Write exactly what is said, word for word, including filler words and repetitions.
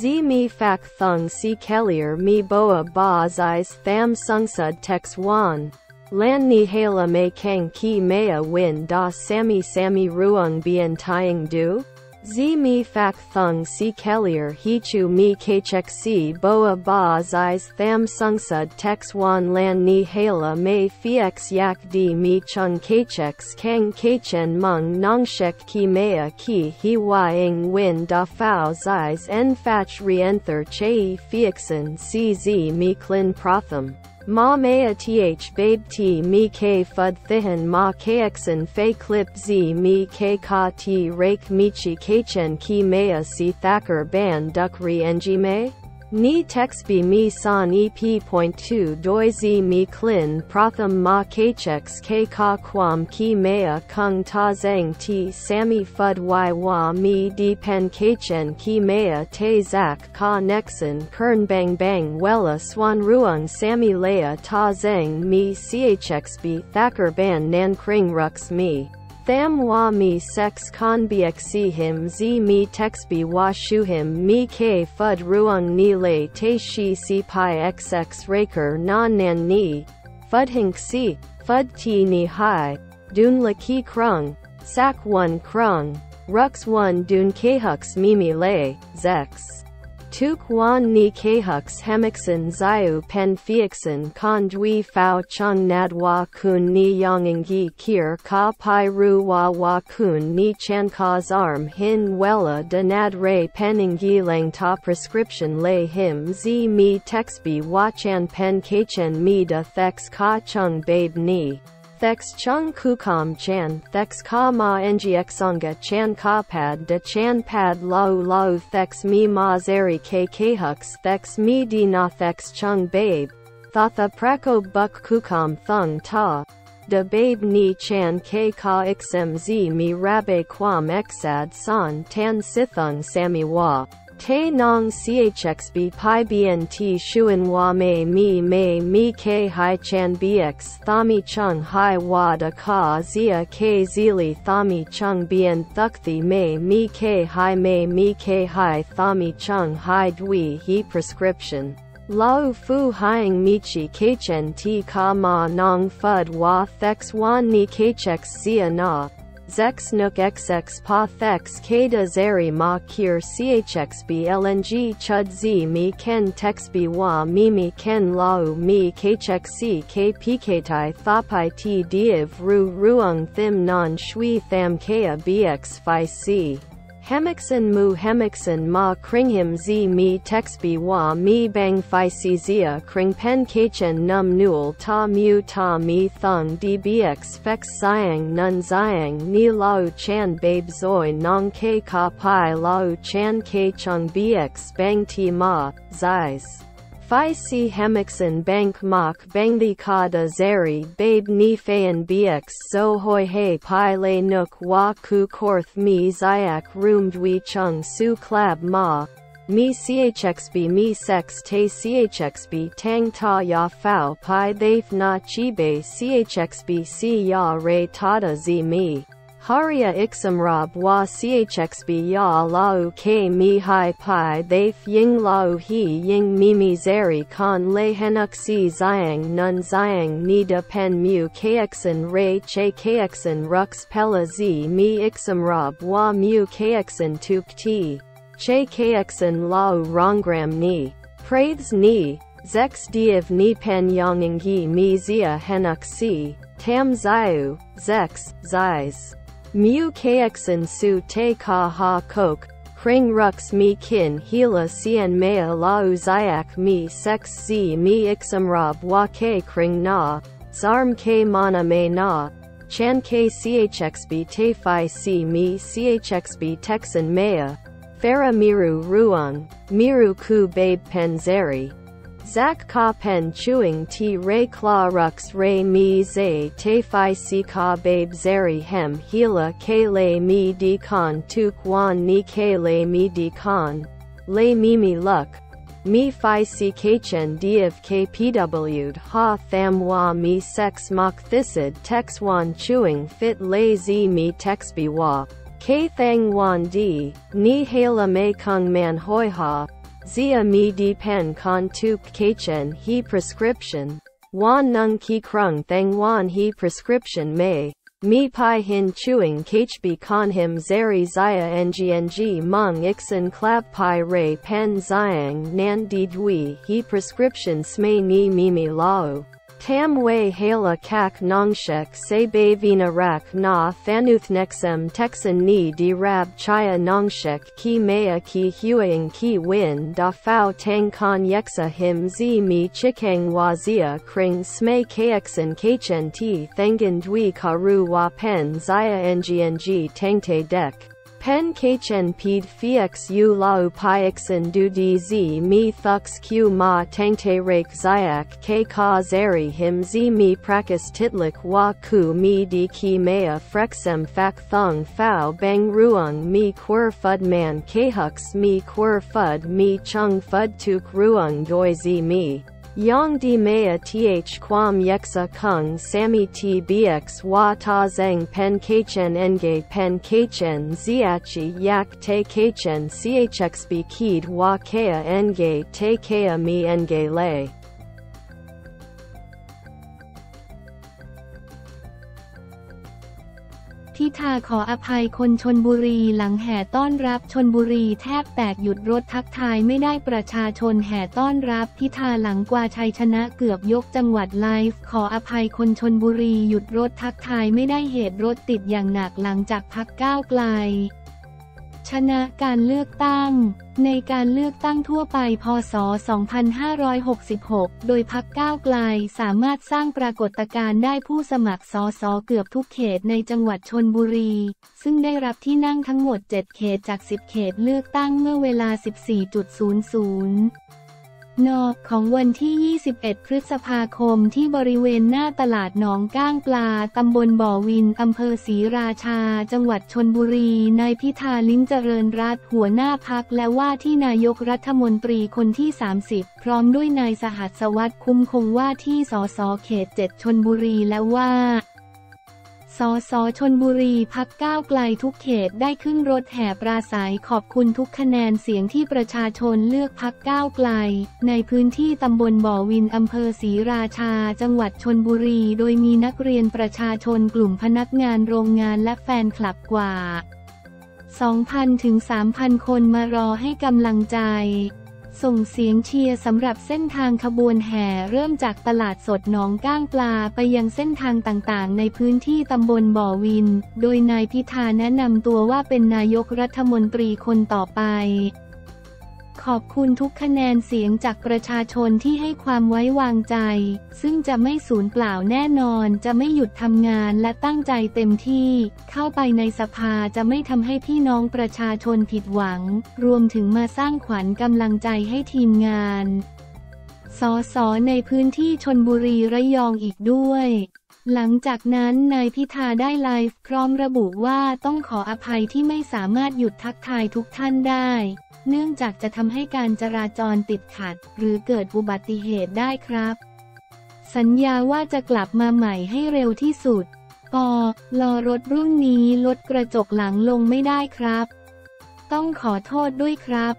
Z me fak thung si kellier me boa ba's eyes tham sungsud tex wan. Lan ni hala me kang ki mea win da sami sami ruung bien tying du. Z me fak thung si kellier he chu me kachek si boa ba's eyes tham sungsud tex wan lan ni hala me fiex yak di me chung kacheks kang kachen mung nongshek ki mea ki he wying win da fao eyes en fach reenther chei fiexen si z me klin prothum. Ma mea th babe t me k fud thihin ma kxen fe clip z me k ka t rake michi kachen ki mea si thacker ban duck re enji me? Ni tex be me san ep.two doi z me klin protham ma kchex k ka kwam ki mea kung ta zang t sami fud y wa me d pen kachen ki mea te zak ka nexen kern bang bang wella swan ruang sami lea ta zang me chx be thacker ban nan kring rux me. Tham wa me sex con bxc him z me tex be wa shu him me k fud ruang ni le te shi si pi xx raker na nan ni, fud hink si, fud ti ni hai, dun la ki krung, sak one krung, rux one dun khux mimi le, zex. Tuk wan ni khux hemixen ziu pen fiexen con dui fao chung nadwa kun ni yongengi kir ka pai ru wa wa kun ni chan ka's arm hin wella de nad re penengi lang ta prescription lay him z me texbi wa chan pen kachen me da thex ka chung babe ni. Thex chung kukam chan, thex ka ma ngxonga chan ka pad de chan pad lau lau thex me ma zeri k khux thex me di na thex chung babe, thatha prako buk kukam thung ta, de babe ni chan k ka xm z me rabe kwam xad san tan sithung sami wa. Te nong chxb pi bnt shuan wa me me me me k hai chan bx thami chung hai wa da ka zia k zili thami chung bien thukthi me me k hai me me k hai thami chung hai dwi he prescription. Lau fu hyang michi kachen ti ka ma nong fud wa thex wan ni kchex zia na. Zex nook xx pa thex kada zeri ma kir chxb lng chud z me ken texb wa mimi ken lau me kxc kpktai thapai t div ru ruung thim non shui tham kea bx phi c. Hemixen mu hemixen ma kringhim z me texbi wa me bang phi c zia kring pen kachen num nul ta mu ta me thung dbx fex siang nun ziang ni lao chan babe zoi nong k ka pi lao chan k chung bx bang ti ma, zis. Phi si hemixen bank mok bang the ka da zeri babe ni fayan bx so hoi hei pi le nook wa ku korth mi ziak room dwi chung su klab ma. Me chxb me sex te chxb tang ta ya fao pi thef na chibe chxb si ya re tada zi me. Haria ixamrab wa chxb ya lau k mi hai pi thef ying lau he ying mimi zeri kan le henuk si ziang nun ziang ni da pen mu kxen re che kxen rux pela z mi ixamrab wa mu kxen tuk ti. Che kxen lau rongram ni. Praithes ni. Zex div ni pen yongengi mi zia henuk si. Tam ziu. Zex, zis. Mu kxen su te ka ha kok, kring rux me kin hila cien mea lau ziak me sex z me ixamrab wa ke kring na, zarm ke mana me na, chan ke chxb te phi si me chxb texan mea, fera miru ruang, miru ku babe penzeri. Zak ka pen chewing ti re kla rux re mi ze te phi si ka babe zeri hem hila ke le mi di kan tu kwan ni ke le mi di kan. Le mimi luck. me phi si kachan div kpwd ha tham wa me sex mok thisid tex wan chewing fit lazy me tex bi wa, k thang wan di, ni hala me kung man hoi ha, zia me di pen con tuk kachan he prescription, wan nung ki krung thang wan he prescription me. Me pi hin chewing khb con him zari zia ngng mung ixen clap pi ray pen ziang nan di dui he prescription sme ni mimi lao. Tam wei hala kak nongshek se bavina rak na fanuthnexem texan ni di rab chaya nongshek ki mea ki huang ki win da fao tang con yexa him zi mi chikang wazia kring sme kxen kchen ti thangan dui karu wa pen zia ngng tangte dek. Pen kchen ped fiex u lau piexen du di z me thux q ma tangte rake ziak k ka zari him z me prakas titlik wa ku me di ki mea frexem fak thung fao bang ruang me quer fud man khux me quer fud me chung fud tuk ruang doi z me. Yang di mea th quam yexa kung sami tbx wa ta zeng pen kchen enge pen kchen ziachi yak te kchen chxb kid wa kea enge te kea mi enge lei.ทิธาขออภัยคนชลบุรีหลังแห่ต้อนรับชลบุรีแทบแตกหยุดรถทักทายไม่ได้ประชาชนแห่ต้อนรับทิธาหลังกว่าชัยชนะเกือบยกจังหวัดไลฟ์ขออภัยคนชลบุรีหยุดรถทักทายไม่ได้เหตุรถติดอย่างหนักหลังจากพรรคก้าวไกลชนะการเลือกตั้งในการเลือกตั้งทั่วไปพ.ศ. สองพันห้าร้อยหกสิบหกโดยพรรคก้าวไกลสามารถสร้างปรากฏการณ์ได้ผู้สมัครส.ส.เกือบทุกเขตในจังหวัดชลบุรีซึ่งได้รับที่นั่งทั้งหมดเจ็ดเขตจากสิบเขตเลือกตั้งเมื่อเวลา สิบสี่นาฬิกา น.ของวันที่ยี่สิบเอ็ดพฤษภาคมที่บริเวณหน้าตลาดหนองก้างปลาตำบลบ่อวินอำเภอศรีราชาจังหวัดชลบุรีนายพิธาลิ้มเจริญรัตน์หัวหน้าพรรคและว่าที่นายกรัฐมนตรีคนที่สามสิบพร้อมด้วยนายสหัสวัฒน์คุ้มคงว่าที่ส.ส.เขตเจ็ดชลบุรีและว่าส.ส.ชลบุรีพรรคก้าวไกลทุกเขตได้ขึ้นรถแห่ปราศรัยขอบคุณทุกคะแนนเสียงที่ประชาชนเลือกพรรคก้าวไกลในพื้นที่ตำบลบ่อวินอำเภอศรีราชาจังหวัดชลบุรีโดยมีนักเรียนประชาชนกลุ่มพนักงานโรงงานและแฟนคลับกว่า สองพันถึงสามพัน คนมารอให้กำลังใจส่งเสียงเชียร์สำหรับเส้นทางขบวนแห่เริ่มจากตลาดสดหนองก้างปลาไปยังเส้นทางต่างๆในพื้นที่ตำบลบ่อวินโดยนายพิธาแนะนำตัวว่าเป็นนายกรัฐมนตรีคนต่อไปขอบคุณทุกคะแนนเสียงจากประชาชนที่ให้ความไว้วางใจซึ่งจะไม่สูญเปล่าแน่นอนจะไม่หยุดทำงานและตั้งใจเต็มที่เข้าไปในสภาจะไม่ทำให้พี่น้องประชาชนผิดหวังรวมถึงมาสร้างขวัญกำลังใจให้ทีมงานส.ส.ในพื้นที่ชลบุรีระยองอีกด้วยหลังจากนั้นนายพิธาได้ไลฟ์พร้อมระบุว่าต้องขออภัยที่ไม่สามารถหยุดทักทายทุกท่านได้เนื่องจากจะทำให้การจราจรติดขัดหรือเกิดอุบัติเหตุได้ครับสัญญาว่าจะกลับมาใหม่ให้เร็วที่สุดปอลอรถรุ่นนี้ลดกระจกหลังลงไม่ได้ครับต้องขอโทษด้วยครับ